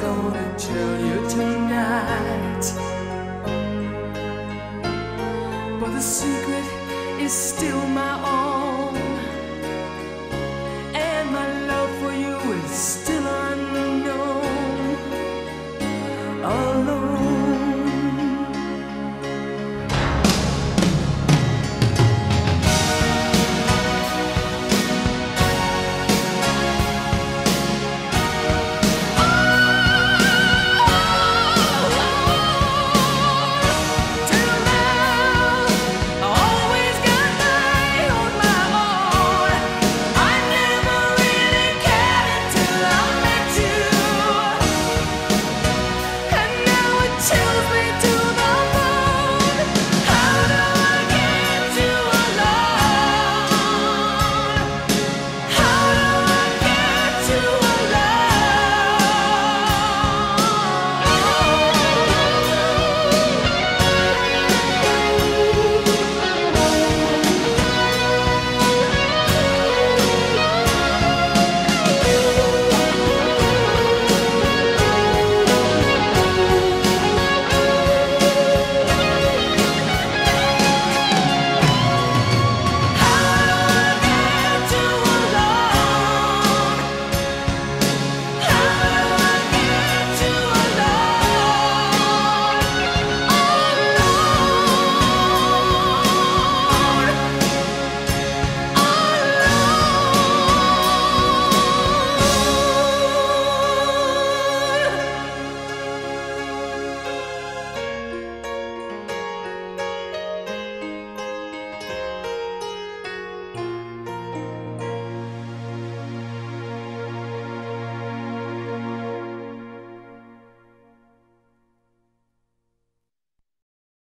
Gonna tell you tonight, but the secret is still mine.